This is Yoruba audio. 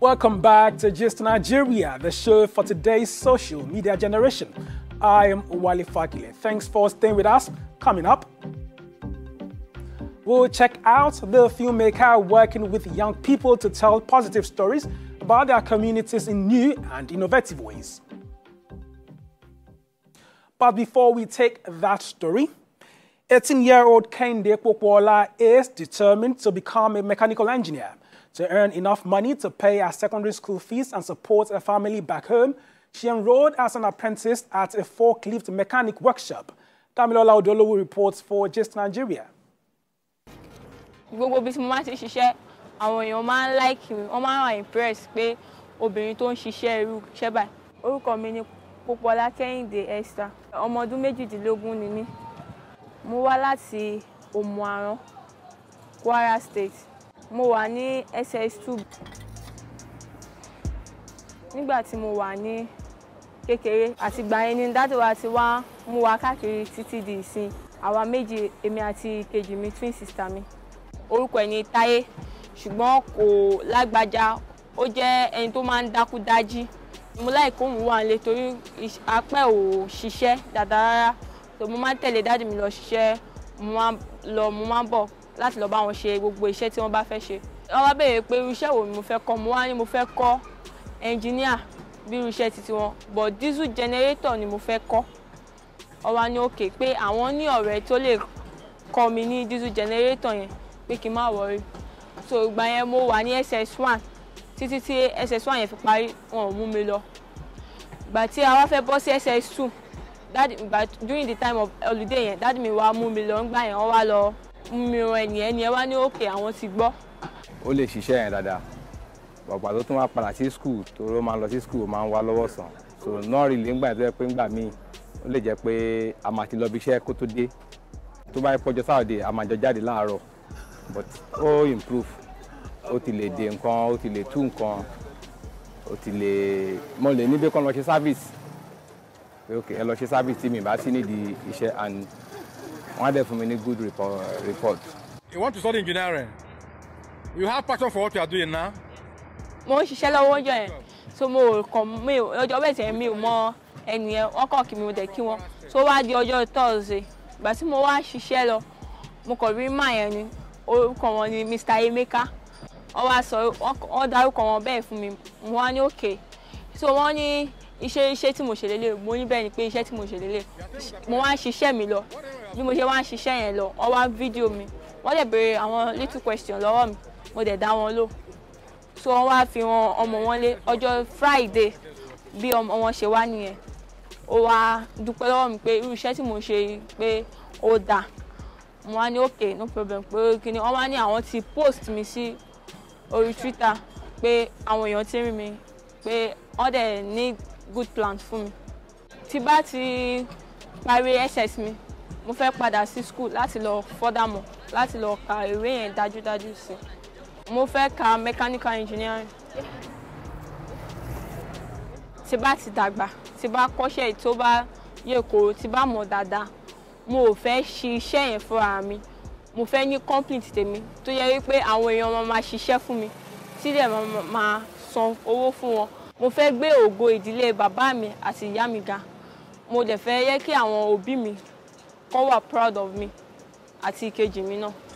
Welcome back to Gist Nigeria, the show for today's social media generation. I am Wale Fakile. Thanks for staying with us. Coming up, we'll check out the filmmaker working with young people to tell positive stories about their communities in new and innovative ways. But before we take that story, 18-year-old Kehinde Popoola is determined to become a mechanical engineer. To earn enough money to pay her secondary school fees and support her family back home, she enrolled as an apprentice at a forklift mechanic workshop. Tamilola Odolowo reports for Gist Nigeria. Gbogbo bí mo ti ṣiṣẹ́, àwọn èèyàn máa ń like mi, wọ́n máa ń impress pé obìnrin tó ń ṣiṣẹ́ irú iṣẹ́ báyìí. Orúkọ mi ni Popoola Kehinde Esther. Ọmọ ọdún 18 ni mí. Mo wá láti Omuaran, Kwara State. Mo wà ní SS2. Nígbà tí mo wà ní kékeré àti ìgbà yẹn ni daddy wa ti wá mú wa káàkiri títí di ìsìn. Àwa méjì, èmi àti kejì mi, twin sister mi. Orúkọ ẹ̀ ni Táyé, ṣùgbọ́n kò lágbájá, ó jẹ́ ẹni tó máa ń dákúdájí. Mo láì kó òun wà nílé torí apẹ́ ò ṣiṣẹ́ dáadáa rárá. So mo máa ń tẹ̀lé daddy mi lọ ṣiṣẹ́, mo máa ń bọ̀ láti lọ bá wọn ṣe gbogbo iṣẹ́ tí wọ́n bá fẹ́ ṣe. Wọ́n bá béèrè pé irú iṣẹ́ wo ni mo fẹ́ kọ́, mo wá ní mo fẹ́ kọ́ engineer bí irú iṣẹ́ titi wọn, but diesel generator ni mo fẹ́ kọ́. Wọ́n wá ní òkè pé àwọn ní ọ̀rẹ́ tó lè kọ́ mi ní diesel generator yẹn, pé kí n má wọrí. So ìgbà yẹn mo wà ní SS1 títí tí SS1 yẹn fi parí, wọn ò mú mi lọ. Ìgbà tí a wá fẹ́ bọ́ sí SS2, during the time of holiday yẹn, dádì mi wá mú mi lọ, ńgbà yẹn wọ́n wá lọ mi ò ẹnìyẹn wá ní òkè àwọn ti gbọ́. Ó lè ṣiṣẹ́ yẹn dáadáa, ọ̀pá tó tún wá padà sí skul tó ló máa lọ sí skul máa ń wá lọ́wọ́ sàn. So náà rí lè ń gbà tó yẹ pé ń gbà míì ó lè jẹ́ pé a máa ti lọ bí iṣẹ́ kó tó dé. Tó bá yẹ pọ́jọ́ Sáàdé a máa jọ jáde láàárọ̀, but ó improve, ó ti lè dé nǹkan, ó ti lè tú nǹkan, ó ti lè mọ̀ lè níbi kan lọ ṣe service. Ok, ẹ lọ ṣe service tí mi bá sí nídìí iṣẹ́ and one day for me good report. You want to study engineering? You have passion for what you are doing now? Mo ń ṣiṣẹ́ lọ́wọ́ ọjọ́ yẹn, so mo kàn mí ọjọ́ bẹ́ẹ̀ tẹ̀ mí ò mọ ẹnìyẹn, wọ́n kàn kí mi mo dẹ̀ kí wọn. So wá di ọjọ́ Thursday, ìgbà tí mo wá ṣiṣẹ́ lọ, mo kàn rí máa yẹn ni, orúkọ wọn ni Mr. Emeka. Wọ́n wá sọ, wọ́n dárúkọ wọn bẹ́ẹ̀ fún mi, mo wá ní òkè. So wọ́n ní iṣẹ́ tí mo ṣe lélẹ̀, mo ní bẹ́ẹ̀ ni pé iṣẹ́ tí mo ṣe lélẹ̀, mo wá ṣiṣẹ́ mi lọ. Bí mo ṣe wá ń ṣiṣẹ́ yẹn lọ, wọ́n wá fídíò mi, wọ́n dẹ̀ béèrè àwọn little question lọ́wọ́ mi, mo dẹ̀ dá wọn lò. So wọ́n wá fi wọn ọmọ wọn lé ọjọ́ Friday bí ọmọ wọn ṣe wá nìyẹn. Ó wá dúpẹ́ lọ́wọ́ mi pé irú iṣẹ́ tí mo ṣe pé ó dáa. Mo wá ní okay no problem pé kíni wọ́n wá ní àwọn ti post mi sí orí Twitter pé àwọn èèyàn ti rí mi pé wọ́n dẹ̀ ní good plan fún mi. Tí bá ti parí SS mi, mo fẹ́ padà sí school láti lọ furthermore, láti lọ ka ìwé yẹn dájúdájú sí. Mo fẹ́ ka mechanical engineering. Tí bá ti dàgbà, tí bá kọ́ṣẹ́ tó bá yè kòrò, tí bá mọ̀ dáadáa, mo ò fẹ́ ṣiṣẹ́ yẹn fúnra mi. Mo fẹ́ ní company tèmi tó yẹ wípé àwọn èèyàn máa ṣiṣẹ́ fún mi, tí dẹ̀ máa san owó fún wọn. Mo fẹ́ gbé ògo ìdílé bàbá mi àti ìyá mi ga. Mo dẹ̀ fẹ́ yẹ kí àwọn òbí mi kó wà proud of me àti ìkejì mi náà.